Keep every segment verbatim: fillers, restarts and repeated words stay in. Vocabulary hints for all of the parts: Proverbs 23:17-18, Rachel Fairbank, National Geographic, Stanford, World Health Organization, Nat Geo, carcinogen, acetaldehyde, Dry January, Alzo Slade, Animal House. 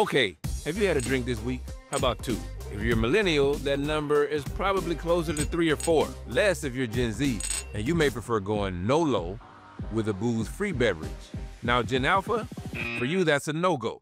Okay, have you had a drink this week? How about two? If you're a millennial, that number is probably closer to three or four, less if you're Gen Z, and you may prefer going no-low with a booze-free beverage. Now, Gen Alpha, for you, that's a no-go.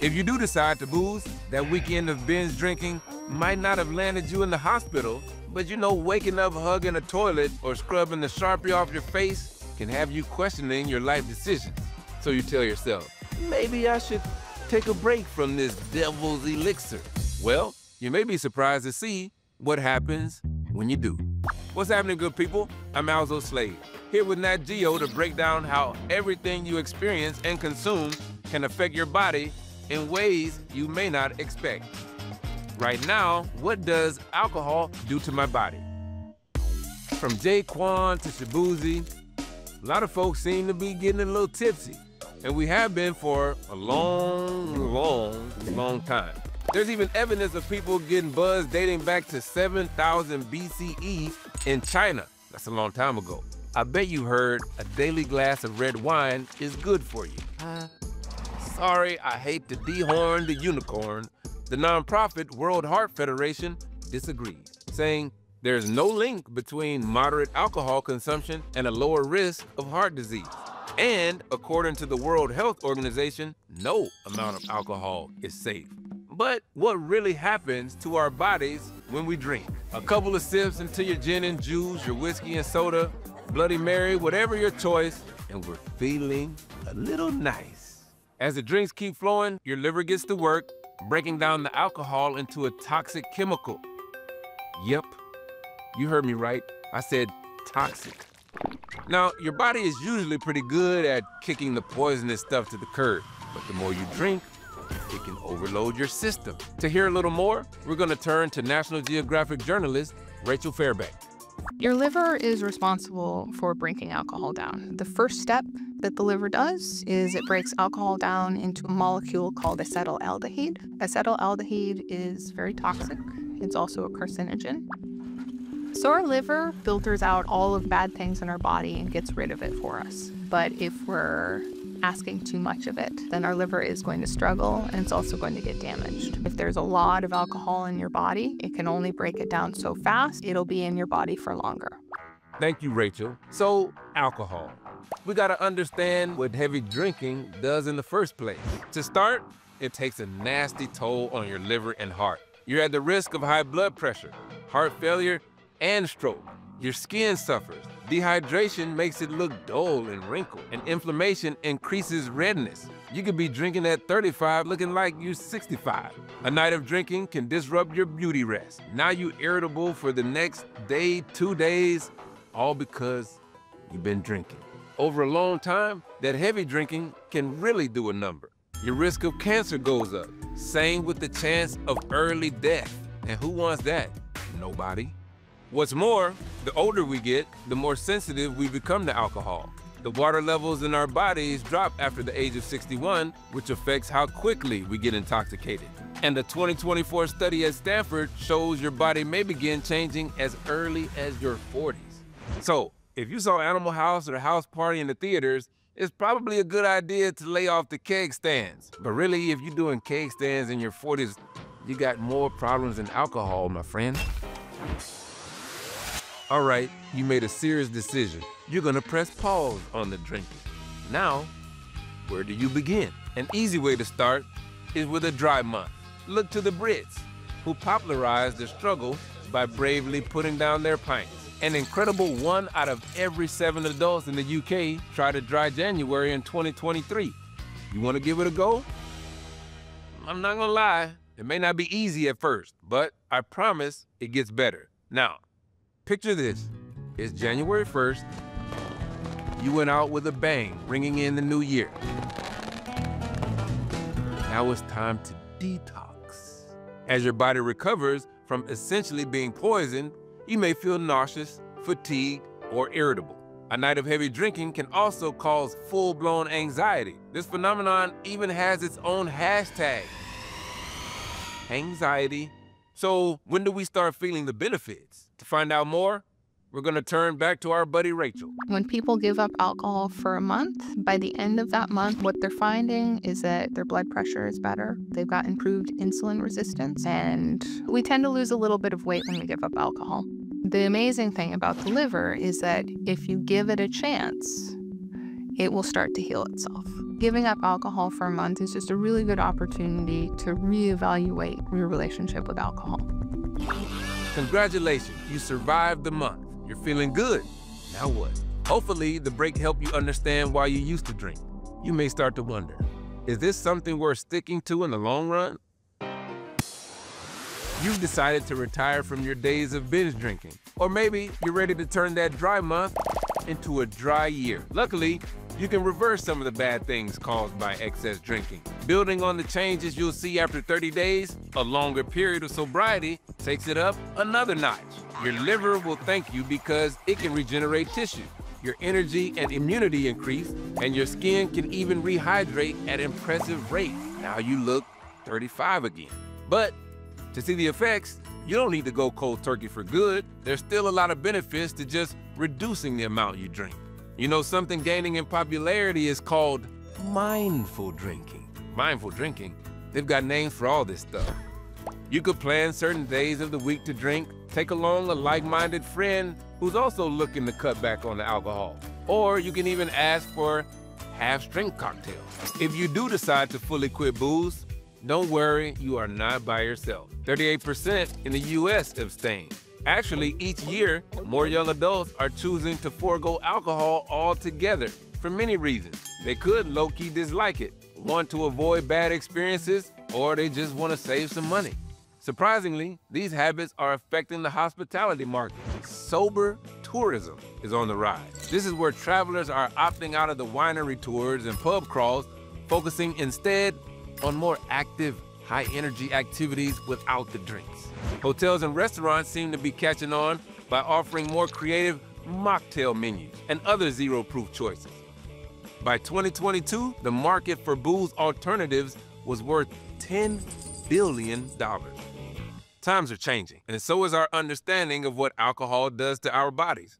If you do decide to booze, that weekend of binge drinking might not have landed you in the hospital, but you know, waking up hugging a toilet or scrubbing the Sharpie off your face can have you questioning your life decisions. So you tell yourself, maybe I should take a break from this devil's elixir. Well, you may be surprised to see what happens when you do. What's happening, good people? I'm Alzo Slade, here with Nat Geo to break down how everything you experience and consume can affect your body in ways you may not expect. Right now, what does alcohol do to my body? From Jaquan to Shabuzi, a lot of folks seem to be getting a little tipsy, and we have been for a long, long, long time. There's even evidence of people getting buzzed dating back to seven thousand B C E in China. That's a long time ago. I bet you heard a daily glass of red wine is good for you. Uh, Sorry, I hate to dehorn the unicorn. The nonprofit World Heart Federation disagreed, saying there's no link between moderate alcohol consumption and a lower risk of heart disease. And according to the World Health Organization, no amount of alcohol is safe. But what really happens to our bodies when we drink? A couple of sips into your gin and juice, your whiskey and soda, Bloody Mary, whatever your choice, and we're feeling a little nice. As the drinks keep flowing, your liver gets to work, breaking down the alcohol into a toxic chemical. Yep, you heard me right. I said toxic. Now, your body is usually pretty good at kicking the poisonous stuff to the curb, but the more you drink, it can overload your system. To hear a little more, we're gonna turn to National Geographic journalist, Rachel Fairbank. Your liver is responsible for breaking alcohol down. The first step that the liver does is it breaks alcohol down into a molecule called acetaldehyde. Acetaldehyde is very toxic. It's also a carcinogen. So our liver filters out all of bad things in our body and gets rid of it for us. But if we're asking too much of it, then our liver is going to struggle, and it's also going to get damaged. If there's a lot of alcohol in your body, it can only break it down so fast, it'll be in your body for longer. Thank you, Rachel. So, alcohol. We gotta understand what heavy drinking does in the first place. To start, it takes a nasty toll on your liver and heart. You're at the risk of high blood pressure, heart failure, and stroke. Your skin suffers. Dehydration makes it look dull and wrinkled, and inflammation increases redness. You could be drinking at thirty-five looking like you're sixty-five. A night of drinking can disrupt your beauty rest. Now you're irritable for the next day, two days, all because you've been drinking. Over a long time, that heavy drinking can really do a number. Your risk of cancer goes up, same with the chance of early death. And who wants that? Nobody. What's more, the older we get, the more sensitive we become to alcohol. The water levels in our bodies drop after the age of sixty-one, which affects how quickly we get intoxicated. And a twenty twenty-four study at Stanford shows your body may begin changing as early as your forties. So, if you saw Animal House or House Party in the theaters, it's probably a good idea to lay off the keg stands. But really, if you're doing keg stands in your forties, you got more problems than alcohol, my friend. All right, you made a serious decision. You're gonna press pause on the drinking. Now, where do you begin? An easy way to start is with a dry month. Look to the Brits, who popularized the struggle by bravely putting down their pints. An incredible one out of every seven adults in the U K tried a Dry January in twenty twenty-three. You wanna give it a go? I'm not gonna lie, it may not be easy at first, but I promise it gets better. Now, picture this, it's January first, you went out with a bang, ringing in the new year. Now it's time to detox. As your body recovers from essentially being poisoned, you may feel nauseous, fatigued, or irritable. A night of heavy drinking can also cause full-blown anxiety. This phenomenon even has its own hashtag, anxiety. So when do we start feeling the benefits? To find out more, we're going to turn back to our buddy Rachel. When people give up alcohol for a month, by the end of that month, what they're finding is that their blood pressure is better. They've got improved insulin resistance, and we tend to lose a little bit of weight when we give up alcohol. The amazing thing about the liver is that if you give it a chance, it will start to heal itself. Giving up alcohol for a month is just a really good opportunity to reevaluate your relationship with alcohol. Congratulations, you survived the month. You're feeling good. Now what? Hopefully, the break helped you understand why you used to drink. You may start to wonder, is this something worth sticking to in the long run? You've decided to retire from your days of binge drinking, or maybe you're ready to turn that dry month into a dry year. Luckily, you can reverse some of the bad things caused by excess drinking. Building on the changes you'll see after thirty days, a longer period of sobriety takes it up another notch. Your liver will thank you because it can regenerate tissue. Your energy and immunity increase, and your skin can even rehydrate at impressive rates. Now you look thirty-five again. But to see the effects, you don't need to go cold turkey for good. There's still a lot of benefits to just reducing the amount you drink. You know, something gaining in popularity is called mindful drinking. Mindful drinking? They've got names for all this stuff. You could plan certain days of the week to drink, take along a like-minded friend who's also looking to cut back on the alcohol. Or you can even ask for half-strength cocktails. If you do decide to fully quit booze, don't worry, you are not by yourself. thirty-eight percent in the U S abstain. Actually, each year, more young adults are choosing to forego alcohol altogether for many reasons. They could low-key dislike it, want to avoid bad experiences, or they just want to save some money. Surprisingly, these habits are affecting the hospitality market. Sober tourism is on the rise. This is where travelers are opting out of the winery tours and pub crawls, focusing instead on more active, high-energy activities without the drinks. Hotels and restaurants seem to be catching on by offering more creative mocktail menus and other zero-proof choices. By twenty twenty-two, the market for booze alternatives was worth ten billion dollars. Times are changing, and so is our understanding of what alcohol does to our bodies.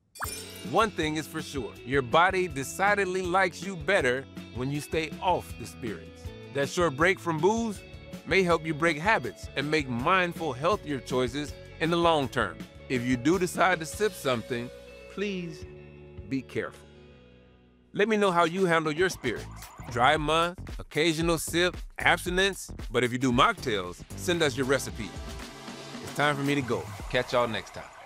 One thing is for sure, your body decidedly likes you better when you stay off the spirits. That short break from booze may help you break habits and make mindful, healthier choices in the long term. If you do decide to sip something, please be careful. Let me know how you handle your spirits. Dry month, occasional sip, abstinence. But if you do mocktails, send us your recipe. It's time for me to go. Catch y'all next time.